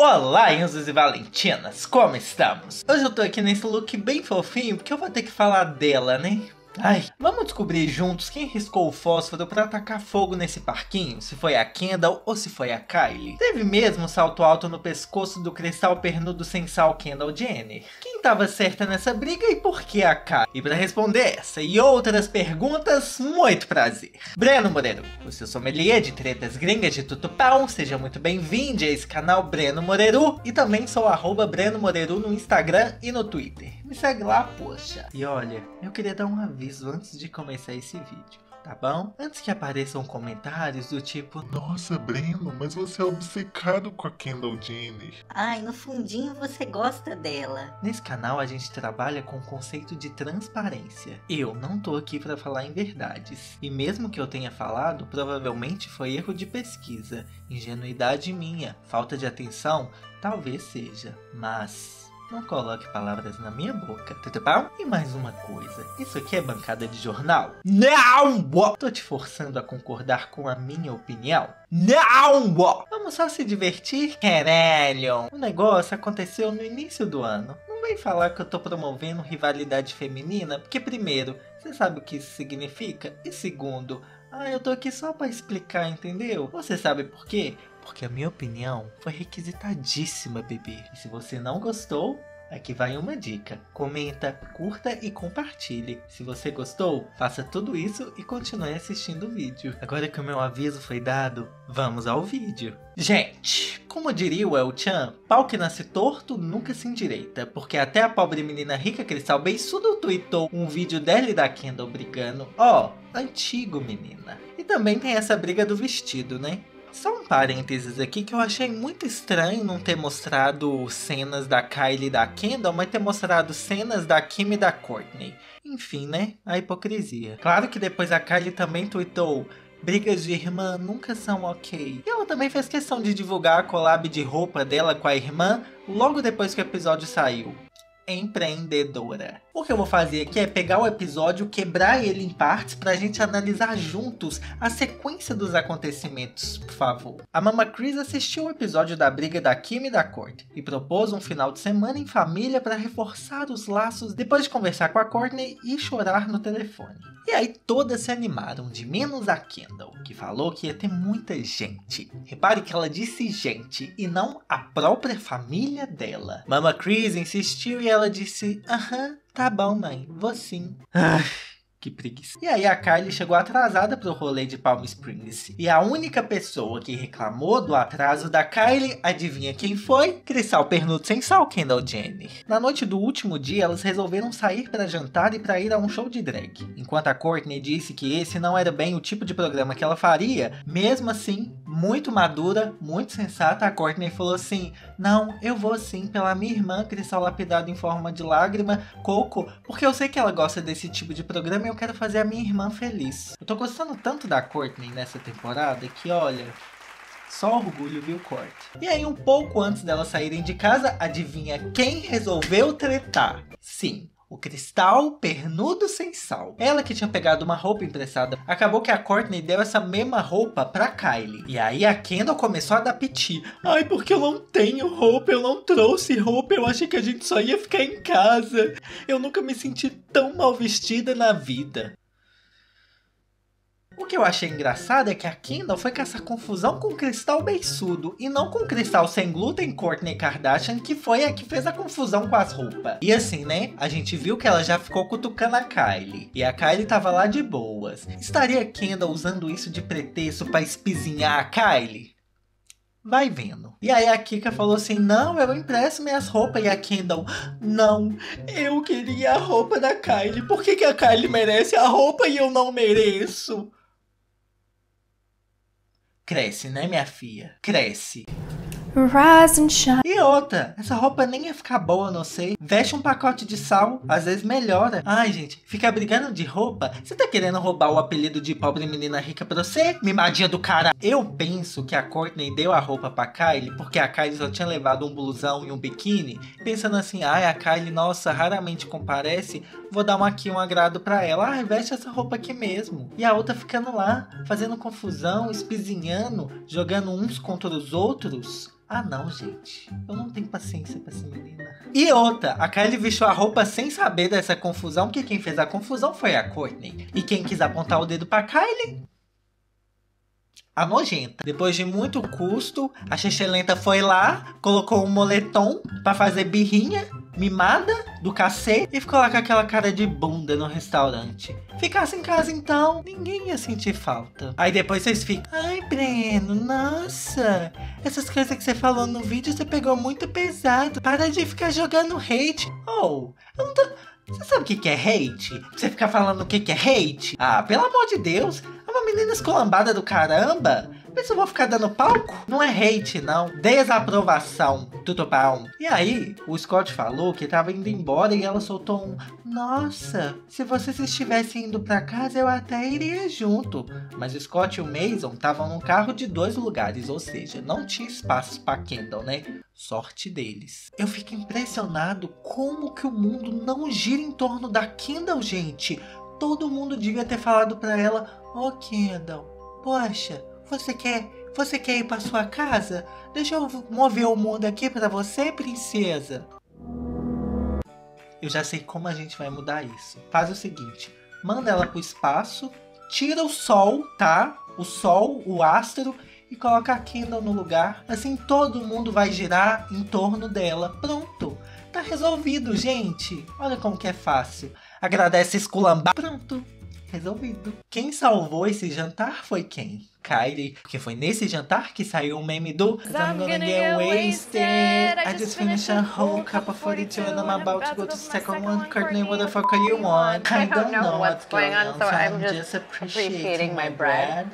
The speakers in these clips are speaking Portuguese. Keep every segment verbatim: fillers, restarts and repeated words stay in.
Olá, Enzos e Valentinas, como estamos? Hoje eu tô aqui nesse look bem fofinho, porque eu vou ter que falar dela, né? Ai, vamos descobrir juntos quem riscou o fósforo pra atacar fogo nesse parquinho, se foi a Kendall ou se foi a Kylie. Teve mesmo um salto alto no pescoço do cristal pernudo sem sal Kendall Jenner. Quem tava certa nessa briga e por que a Kylie? E pra responder essa e outras perguntas, muito prazer. Breno Moreru, o seu sommelier de tretas gringas de tutupão, seja muito bem-vindo a esse canal Breno Moreru. E também sou arroba Breno Moreru no Instagram e no Twitter. Me segue lá, poxa. E olha, eu queria dar um aviso antes de começar esse vídeo, tá bom? Antes que apareçam comentários do tipo: nossa, Breno, mas você é obcecado com a Kendall Jenner. Ai, no fundinho você gosta dela. Nesse canal a gente trabalha com o conceito de transparência. Eu não tô aqui pra falar em verdades. E mesmo que eu tenha falado, provavelmente foi erro de pesquisa, ingenuidade minha, falta de atenção, talvez seja. Mas... não coloque palavras na minha boca, tudo bom? E mais uma coisa, isso aqui é bancada de jornal? Não! Tô te forçando a concordar com a minha opinião? Não! Vamos só se divertir, caralho! O negócio aconteceu no início do ano. Não vem falar que eu tô promovendo rivalidade feminina, porque primeiro, você sabe o que isso significa? E segundo, ah, eu tô aqui só pra explicar, entendeu? Você sabe por quê? Porque a minha opinião foi requisitadíssima, bebê. E se você não gostou, aqui vai uma dica. Comenta, curta e compartilhe. Se você gostou, faça tudo isso e continue assistindo o vídeo. Agora que o meu aviso foi dado, vamos ao vídeo. Gente, como diria o El-chan, pau que nasce torto nunca se endireita. Porque até a pobre menina rica Cristal Beiçudo tweetou um vídeo dela e da Kendall brigando. Ó, oh, antigo, menina. E também tem essa briga do vestido, né? Só um parênteses aqui que eu achei muito estranho não ter mostrado cenas da Kylie e da Kendall, mas ter mostrado cenas da Kim e da Kourtney. Enfim, né? A hipocrisia. Claro que depois a Kylie também tweetou: brigas de irmã nunca são ok. E ela também fez questão de divulgar a collab de roupa dela com a irmã logo depois que o episódio saiu. Empreendedora. O que eu vou fazer aqui é pegar o episódio, quebrar ele em partes pra gente analisar juntos a sequência dos acontecimentos, por favor. A mama Kris assistiu o episódio da briga da Kim e da Kourtney e propôs um final de semana em família pra reforçar os laços depois de conversar com a Kourtney e chorar no telefone. E aí todas se animaram, de menos a Kendall, que falou que ia ter muita gente. Repare que ela disse gente e não a própria família dela. Mama Kris insistiu e ela Ela disse: aham, tá bom, mãe, vou sim. Ai, que preguiça. E aí a Kylie chegou atrasada pro rolê de Palm Springs. E a única pessoa que reclamou do atraso da Kylie, adivinha quem foi? Cristal pernudo sem sal, Kendall Jenner. Na noite do último dia, elas resolveram sair pra jantar e pra ir a um show de drag. Enquanto a Kourtney disse que esse não era bem o tipo de programa que ela faria, mesmo assim, muito madura, muito sensata, a Kourtney falou assim: não, eu vou sim, pela minha irmã, Cristal lapidado em forma de lágrima, Coco, porque eu sei que ela gosta desse tipo de programa e eu quero fazer a minha irmã feliz. Eu tô gostando tanto da Kourtney nessa temporada que, olha... só orgulho, viu, Corte? E aí, um pouco antes delas saírem de casa, adivinha quem resolveu tretar? Sim. O Cristal pernudo sem sal. Ela, que tinha pegado uma roupa emprestada, acabou que a Kourtney deu essa mesma roupa pra Kylie. E aí a Kendall começou a dar piti. Ai, porque eu não tenho roupa, eu não trouxe roupa, eu achei que a gente só ia ficar em casa. Eu nunca me senti tão mal vestida na vida. O que eu achei engraçado é que a Kendall foi com essa confusão com o Cristal Beiçudo e não com o Cristal Sem Glúten Kourtney Kardashian, que foi a que fez a confusão com as roupas. E assim, né, a gente viu que ela já ficou cutucando a Kylie. E a Kylie tava lá de boas. Estaria a Kendall usando isso de pretexto pra espizinhar a Kylie? Vai vendo. E aí a Kika falou assim: não, eu empresto minhas roupas. E a Kendall: não, eu queria a roupa da Kylie. Por que que a Kylie merece a roupa e eu não mereço? Cresce, né, minha filha? Cresce. Rise and shine. E outra, essa roupa nem ia ficar boa, não sei. Veste um pacote de sal, às vezes melhora. Ai, gente, fica brigando de roupa? Você tá querendo roubar o apelido de pobre menina rica pra você? Mimadinha do cara. Eu penso que a Kourtney deu a roupa pra Kylie porque a Kylie só tinha levado um blusão e um biquíni, pensando assim: ai, a Kylie, nossa, raramente comparece, vou dar uma aqui um agrado pra ela. Ai, veste essa roupa aqui mesmo. E a outra ficando lá, fazendo confusão, espizinhando, jogando uns contra os outros. Ah não, gente, eu não tenho paciência pra essa menina. E outra, a Kylie vestiu a roupa sem saber dessa confusão, que quem fez a confusão foi a Kourtney. E quem quis apontar o dedo pra Kylie? A nojenta. Depois de muito custo, a Xexelenta foi lá, colocou um moletom pra fazer birrinha, mimada, do cacete, e ficou lá com aquela cara de bunda no restaurante. Ficasse em casa então, ninguém ia sentir falta. Aí depois vocês ficam, ai Breno, nossa, essas coisas que você falou no vídeo você pegou muito pesado, para de ficar jogando hate. Oh, eu não tô... Você sabe o que que é hate? Você ficar falando o que que é hate? Ah, pelo amor de Deus, é uma menina esculambada do caramba. Vê se eu vou ficar dando palco? Não é hate, não. Desaprovação. Tudo pão. E aí, o Scott falou que tava indo embora e ela soltou um... Nossa, se vocês estivessem indo pra casa, eu até iria junto. Mas o Scott e o Mason estavam num carro de dois lugares, ou seja, não tinha espaço pra Kendall, né? Sorte deles. Eu fico impressionado como que o mundo não gira em torno da Kendall, gente. Todo mundo devia ter falado pra ela, ô Kendall, poxa... Você quer, você quer ir pra sua casa? Deixa eu mover o mundo aqui pra você, princesa. Eu já sei como a gente vai mudar isso. Faz o seguinte, manda ela pro espaço, tira o sol, tá? O sol, o astro, e coloca a Kendall no lugar. Assim todo mundo vai girar em torno dela. Pronto, tá resolvido, gente. Olha como que é fácil. Agradece esculamba. Pronto. Resolvido. Quem salvou esse jantar foi quem? Kylie. Porque foi nesse jantar que saiu o meme do I'm gonna get wasted. I just finished a whole cup of forty-two and I'm about to go to the second one. Kourtney, what the fuck are you on? I don't know what's going on, so I'm just appreciating my bread.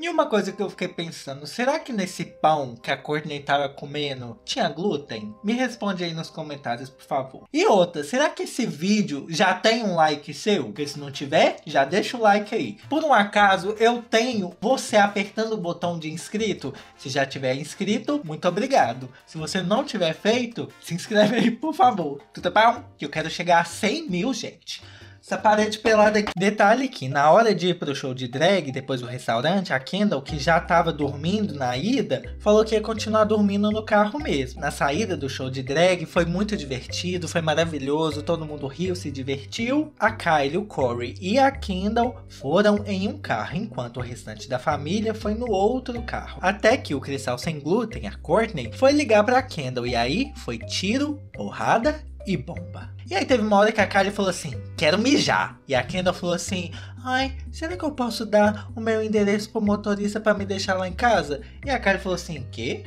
E uma coisa que eu fiquei pensando, será que nesse pão que a Kourtney tava comendo tinha glúten? Me responde aí nos comentários, por favor. E outra, será que esse vídeo já tem um like seu? Porque se não tiver, já deixa o like aí. Por um acaso, eu tenho você apertando o botão de inscrito. Se já tiver inscrito, muito obrigado. Se você não tiver feito, se inscreve aí, por favor. Tudo bom? Que eu quero chegar a cem mil, gente. Essa parede pelada aqui. Detalhe que na hora de ir pro show de drag, depois do restaurante, a Kendall, que já tava dormindo na ida, falou que ia continuar dormindo no carro mesmo. Na saída do show de drag, foi muito divertido, foi maravilhoso, todo mundo riu, se divertiu. A Kylie, o Corey e a Kendall foram em um carro, enquanto o restante da família foi no outro carro. Até que o cristal sem glúten, a Kourtney, foi ligar pra Kendall, e aí foi tiro, porrada e bomba. E aí teve uma hora que a Kylie falou assim, quero mijar. E a Kendall falou assim, ai, será que eu posso dar o meu endereço pro motorista pra me deixar lá em casa? E a Kylie falou assim, quê?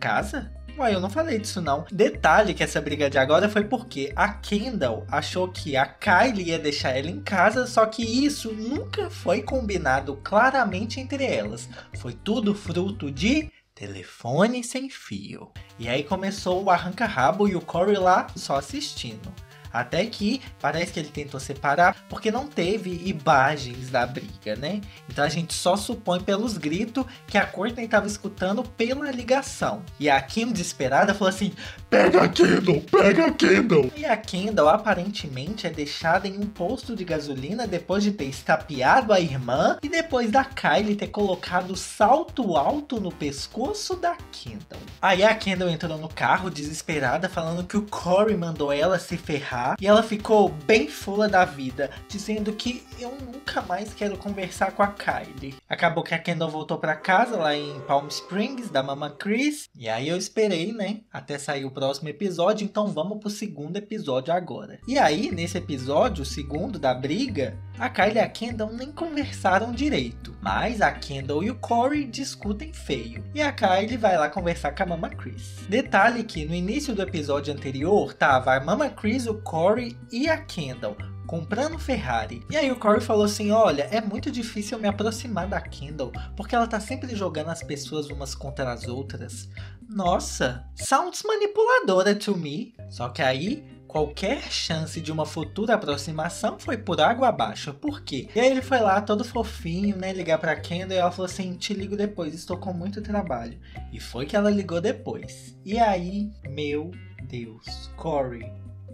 Casa? Uai, eu não falei disso não. Detalhe que essa briga de agora foi porque a Kendall achou que a Kylie ia deixar ela em casa, só que isso nunca foi combinado claramente entre elas. Foi tudo fruto de... telefone sem fio. E aí começou o arranca-rabo e o Corey lá só assistindo. Até que parece que ele tentou separar, porque não teve imagens da briga, né? Então a gente só supõe pelos gritos que a Kourtney tava escutando pela ligação. E a Kim, desesperada, falou assim, pega a Kendall, pega a Kendall! E a Kendall aparentemente é deixada em um posto de gasolina depois de ter estapeado a irmã e depois da Kylie ter colocado salto alto no pescoço da Kendall. Aí a Kendall entrou no carro desesperada, falando que o Corey mandou ela se ferrar. E ela ficou bem fula da vida, dizendo que eu nunca mais quero conversar com a Kylie. Acabou que a Kendall voltou pra casa, lá em Palm Springs, da Mama Kris. E aí eu esperei, né, até sair o próximo episódio, então vamos pro segundo episódio agora. E aí, nesse episódio, o segundo da briga, a Kylie e a Kendall nem conversaram direito. Mas a Kendall e o Corey discutem feio. E a Kylie vai lá conversar com a Mama Kris. Detalhe que no início do episódio anterior, tava a Mama Kris, o Corey e a Kendall comprando Ferrari. E aí o Corey falou assim, olha, é muito difícil me aproximar da Kendall, porque ela tá sempre jogando as pessoas umas contra as outras. Nossa, sounds manipuladora to me. Só que aí, qualquer chance de uma futura aproximação foi por água abaixo. Por quê? E aí ele foi lá todo fofinho, né, ligar pra Kendall, e ela falou assim, te ligo depois, estou com muito trabalho. E foi que ela ligou depois. E aí, meu Deus, Corey,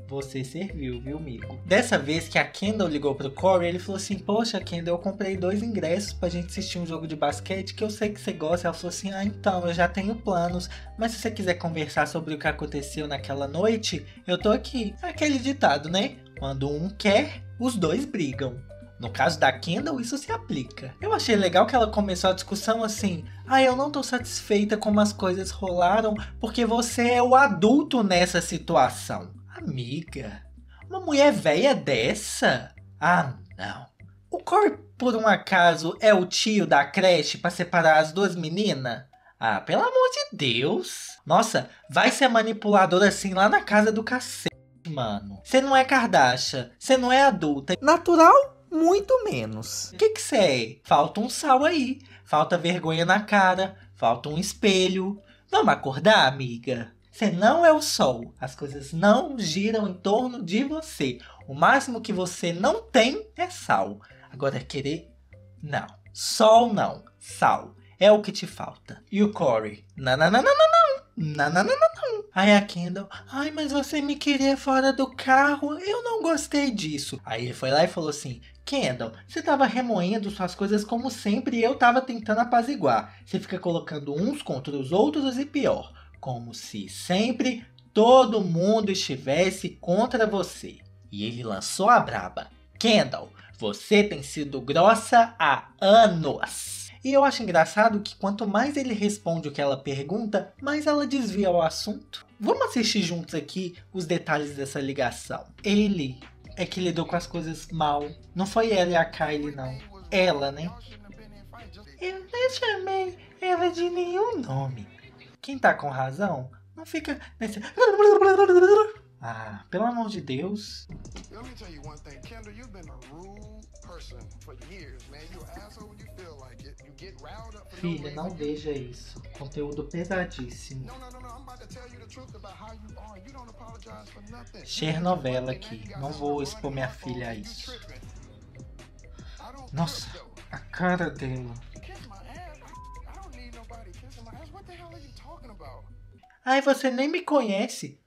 você serviu, viu, amigo? Dessa vez que a Kendall ligou pro Corey, ele falou assim: poxa, Kendall, eu comprei dois ingressos pra gente assistir um jogo de basquete que eu sei que você gosta. Ela falou assim: ah, então, eu já tenho planos, mas se você quiser conversar sobre o que aconteceu naquela noite, eu tô aqui. Aquele ditado, né? Quando um quer, os dois brigam. No caso da Kendall, isso se aplica. Eu achei legal que ela começou a discussão assim: ah, eu não tô satisfeita como as coisas rolaram, porque você é o adulto nessa situação. Amiga, uma mulher velha dessa? Ah, não. O Corey, por um acaso, é o tio da creche pra separar as duas meninas? Ah, pelo amor de Deus. Nossa, vai ser manipulador assim lá na casa do cacete, mano. Você não é Kardashian, você não é adulta. Natural? Muito menos. O que que cê é? Falta um sal aí, falta vergonha na cara, falta um espelho. Vamos acordar, amiga? Você não é o sol, as coisas não giram em torno de você. O máximo que você não tem é sal. Agora querer? Não. Sol não, sal. É o que te falta. E o Corey? Nanananananã. Nananananã. Aí a Kendall: ai, mas você me queria fora do carro, eu não gostei disso. Aí ele foi lá e falou assim: Kendall, você tava remoendo suas coisas como sempre e eu tava tentando apaziguar. Você fica colocando uns contra os outros e pior, como se sempre todo mundo estivesse contra você. E ele lançou a braba: Kendall, você tem sido grossa há anos. E eu acho engraçado que quanto mais ele responde o que ela pergunta, mais ela desvia o assunto. Vamos assistir juntos aqui os detalhes dessa ligação. Ele é que lidou com as coisas mal. Não foi ela e a Kylie, não. Ela, né? Eu não chamei ela de nenhum nome. Quem tá com razão, não fica nesse... Ah, pelo amor de Deus. Filha, não veja isso. Conteúdo pesadíssimo. Cher novela aqui. Não vou expor minha filha a isso. Nossa, a cara dela. Ai, você nem me conhece.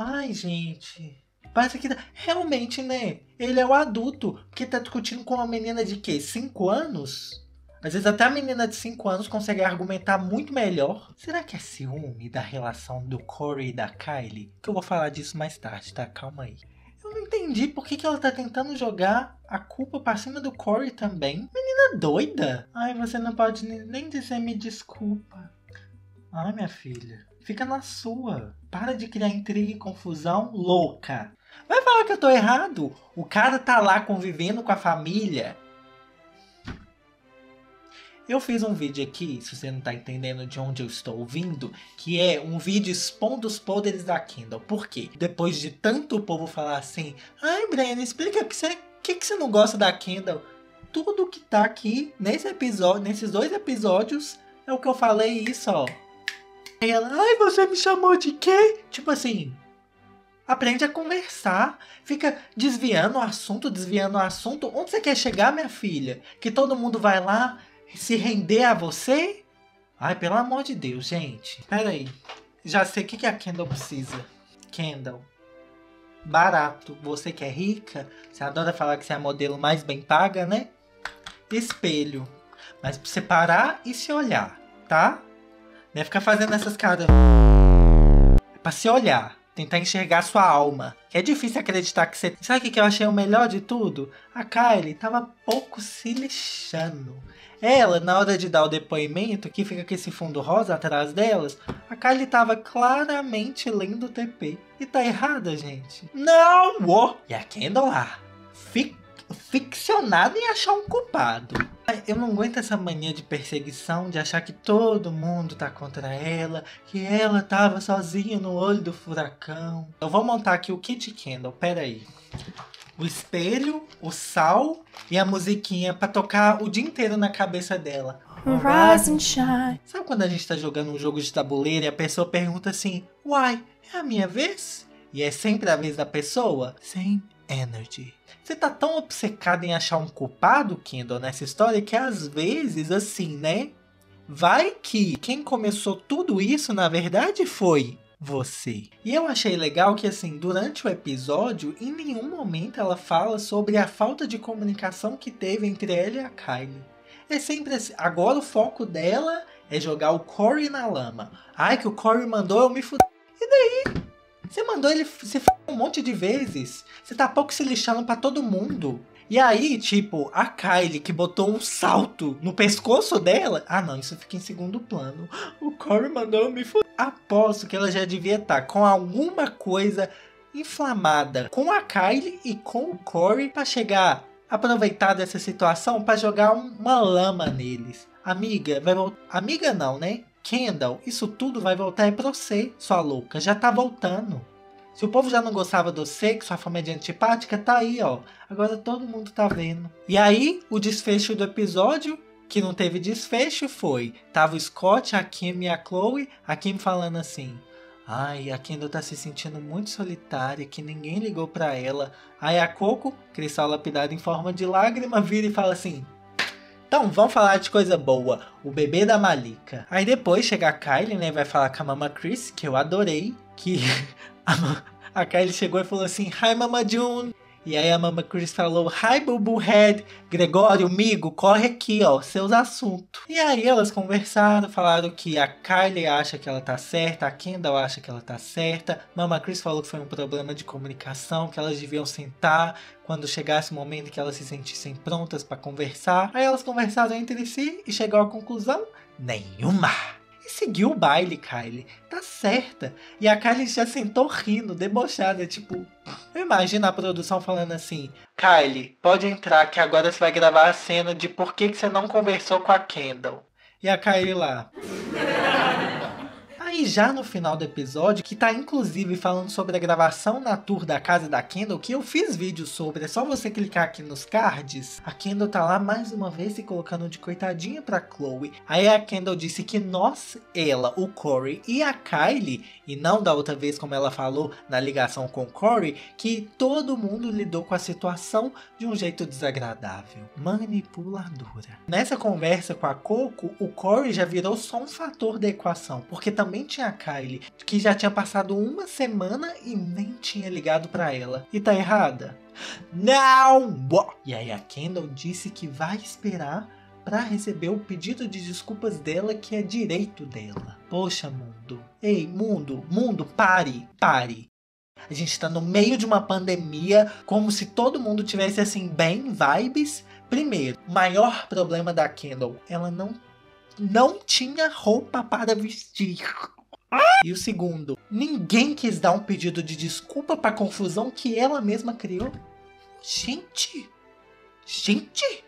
Ai, gente. Parece que... Realmente, né? Ele é o adulto. Porque tá discutindo com uma menina de quê? cinco anos? Às vezes até a menina de cinco anos consegue argumentar muito melhor. Será que é ciúme da relação do Corey e da Kylie? Que eu vou falar disso mais tarde, tá? Calma aí. Eu não entendi por que que ela tá tentando jogar a culpa pra cima do Corey também. Menina doida. Ai, você não pode nem dizer me desculpa. Ai, minha filha. Fica na sua. Para de criar intriga e confusão louca. Vai falar que eu tô errado? O cara tá lá convivendo com a família. Eu fiz um vídeo aqui, se você não tá entendendo de onde eu estou vindo, que é um vídeo expondo os poderes da Kendall. Por quê? Depois de tanto o povo falar assim: ai, Breno, explica o que você, que que você não gosta da Kendall. Tudo que tá aqui nesse episódio, nesses dois episódios, é o que eu falei isso, ó. Aí ela: ai, você me chamou de quê? Tipo assim, aprende a conversar. Fica desviando o assunto, desviando o assunto. Onde você quer chegar, minha filha? Que todo mundo vai lá se render a você? Ai, pelo amor de Deus, gente. Pera aí. Já sei o que a Kendall precisa. Kendall. Barato. Você que é rica, você adora falar que você é a modelo mais bem paga, né? Espelho. Mas pra você parar e se olhar, tá? Não é ficar fazendo essas caras. É pra se olhar. Tentar enxergar sua alma. É difícil acreditar que você... Sabe o que eu achei o melhor de tudo? A Kylie tava pouco se lixando. Ela, na hora de dar o depoimento, que fica com esse fundo rosa atrás delas, a Kylie tava claramente lendo o T P. E tá errada, gente. Não! Oh! E a Kendall lá, Fic... ficcionada em achar um culpado. Eu não aguento essa mania de perseguição, de achar que todo mundo tá contra ela, que ela tava sozinha no olho do furacão. Eu vou montar aqui o kit Kendall, pera aí. O espelho, o sal e a musiquinha pra tocar o dia inteiro na cabeça dela. Rise and shine. Sabe quando a gente tá jogando um jogo de tabuleiro e a pessoa pergunta assim: uai, é a minha vez? E é sempre a vez da pessoa? Sim. Energy. Você tá tão obcecado em achar um culpado, Kendall, nessa história, que às vezes, assim, né? Vai que quem começou tudo isso, na verdade, foi você. E eu achei legal que, assim, durante o episódio, em nenhum momento ela fala sobre a falta de comunicação que teve entre ela e a Kylie. É sempre assim, agora o foco dela é jogar o Corey na lama. Ai, que o Corey mandou eu me fuder. E daí? Você mandou ele se fuder um monte de vezes. Você tá pouco se lixando pra todo mundo. E aí, tipo, a Kylie que botou um salto no pescoço dela... Ah, não, isso fica em segundo plano. O Corey mandou eu me fuder. Aposto que ela já devia estar com alguma coisa inflamada com a Kylie e com o Corey pra chegar... aproveitar dessa situação para jogar uma lama neles. Amiga, vai voltar... Amiga não, né? Kendall, isso tudo vai voltar é pra você, sua louca. Já tá voltando. Se o povo já não gostava de você, que sua família é antipática, tá aí, ó. Agora todo mundo tá vendo. E aí, o desfecho do episódio, que não teve desfecho, foi... Tava o Scott, a Kim e a Chloe. A Kim falando assim... Ai, a Kendall tá se sentindo muito solitária, que ninguém ligou pra ela. Aí a Coco, cristal lapidado em forma de lágrima, vira e fala assim... Então, vamos falar de coisa boa. O bebê da Malika. Aí depois chega a Kylie, né, vai falar com a mama Kris, que eu adorei. Que a, a Kylie chegou e falou assim, Hi, mama June. E aí a mama Kris falou, Hi, bubu head. Gregório, amigo, corre aqui, ó, seus assuntos. E aí elas conversaram, falaram que a Kylie acha que ela tá certa, a Kendall acha que ela tá certa. Mama Kris falou que foi um problema de comunicação, que elas deviam sentar quando chegasse o momento que elas se sentissem prontas pra conversar. Aí elas conversaram entre si e chegaram à conclusão nenhuma. E seguiu o baile, Kylie. Tá certa. E a Kylie já sentou rindo, debochada, tipo... Eu imagino a produção falando assim... Kylie, pode entrar que agora você vai gravar a cena de por que, que você não conversou com a Kendall. E a Kylie lá... Aí já no final do episódio, que tá inclusive falando sobre a gravação na tour da casa da Kendall, que eu fiz vídeo sobre, é só você clicar aqui nos cards. A Kendall tá lá mais uma vez se colocando de coitadinha pra Chloe. Aí a Kendall disse que nós, ela, o Corey e a Kylie, e não da outra vez como ela falou na ligação com o Corey, que todo mundo lidou com a situação de um jeito desagradável. Manipuladora. Nessa conversa com a Coco, o Corey já virou só um fator da equação, porque também tinha a Kylie, que já tinha passado uma semana e nem tinha ligado pra ela. E tá errada? Não! E aí a Kendall disse que vai esperar pra receber o pedido de desculpas dela, que é direito dela. Poxa, mundo. Ei, mundo, mundo, pare, pare. A gente tá no meio de uma pandemia, como se todo mundo tivesse, assim, bem vibes. Primeiro, o maior problema da Kendall, ela não não tinha roupa para vestir. E o segundo, ninguém quis dar um pedido de desculpa para a confusão que ela mesma criou. Gente, gente.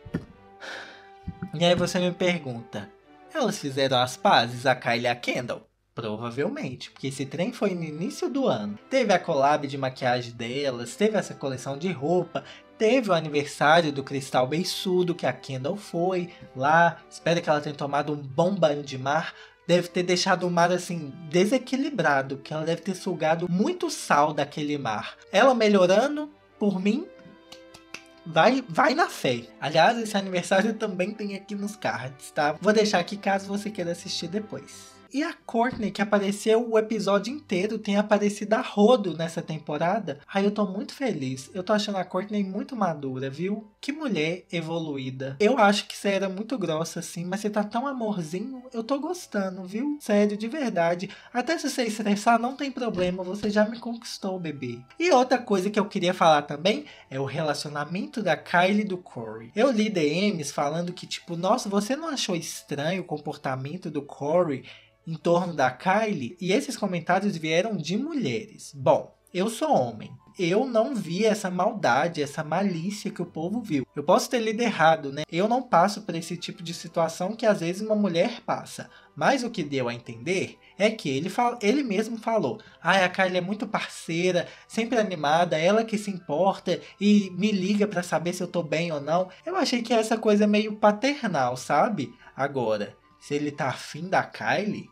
E aí você me pergunta, elas fizeram as pazes, a Kylie e a Kendall? Provavelmente, porque esse trem foi no início do ano. Teve a collab de maquiagem delas, teve essa coleção de roupa, teve o aniversário do cristal beiçudo que a Kendall foi lá. Espero que ela tenha tomado um bom banho de mar. Deve ter deixado o mar assim desequilibrado, que ela deve ter sugado muito sal daquele mar. Ela melhorando, por mim, vai, vai na fé. Aliás, esse aniversário também tem aqui nos cards, tá? Vou deixar aqui caso você queira assistir depois. E a Kourtney, que apareceu o episódio inteiro, tem aparecido a rodo nessa temporada. Ai, eu tô muito feliz. Eu tô achando a Kourtney muito madura, viu? Que mulher evoluída. Eu acho que você era muito grossa, assim, mas você tá tão amorzinho. Eu tô gostando, viu? Sério, de verdade. Até se você estressar, não tem problema. Você já me conquistou, bebê. E outra coisa que eu queria falar também é o relacionamento da Kylie e do Corey. Eu li D Ms falando que, tipo, nossa, você não achou estranho o comportamento do Corey em torno da Kylie? E esses comentários vieram de mulheres. Bom, eu sou homem. Eu não vi essa maldade, essa malícia que o povo viu. Eu posso ter lido errado, né? Eu não passo por esse tipo de situação que às vezes uma mulher passa. Mas o que deu a entender é que ele, fala, ele mesmo falou. Ai, a Kylie é muito parceira, sempre animada, ela que se importa e me liga pra saber se eu tô bem ou não. Eu achei que essa coisa é meio paternal, sabe? Agora, se ele tá afim da Kylie,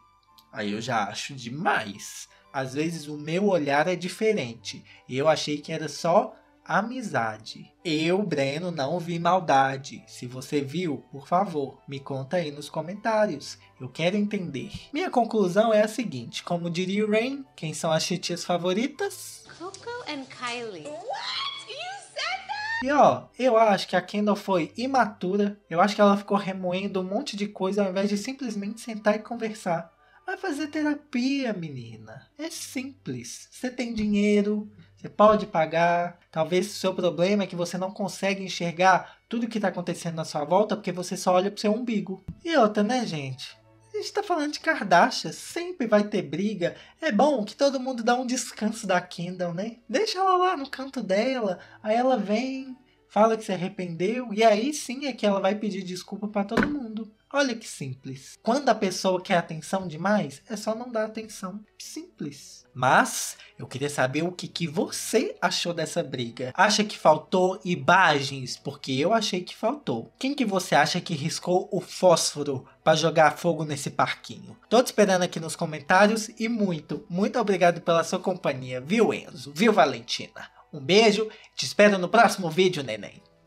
aí eu já acho demais. Às vezes o meu olhar é diferente. E eu achei que era só amizade. Eu, Breno, não vi maldade. Se você viu, por favor, me conta aí nos comentários. Eu quero entender. Minha conclusão é a seguinte, como diria o Rain, quem são as titias favoritas? Coco and Kylie. E ó, eu acho que a Kendall foi imatura, eu acho que ela ficou remoendo um monte de coisa ao invés de simplesmente sentar e conversar. Vai fazer terapia, menina. É simples. Você tem dinheiro, você pode pagar. Talvez o seu problema é que você não consegue enxergar tudo que tá acontecendo na sua volta porque você só olha pro seu umbigo. E outra, né, gente? A gente tá falando de Kardashian, sempre vai ter briga. É bom que todo mundo dá um descanso da Kendall, né? Deixa ela lá no canto dela, aí ela vem, fala que se arrependeu, e aí sim é que ela vai pedir desculpa pra todo mundo. Olha que simples. Quando a pessoa quer atenção demais, é só não dar atenção. Simples. Mas eu queria saber o que, que você achou dessa briga. Acha que faltou imagens? Porque eu achei que faltou. Quem que você acha que riscou o fósforo para jogar fogo nesse parquinho? Tô te esperando aqui nos comentários e muito, muito obrigado pela sua companhia. Viu, Enzo? Viu, Valentina? Um beijo. Te espero no próximo vídeo, neném.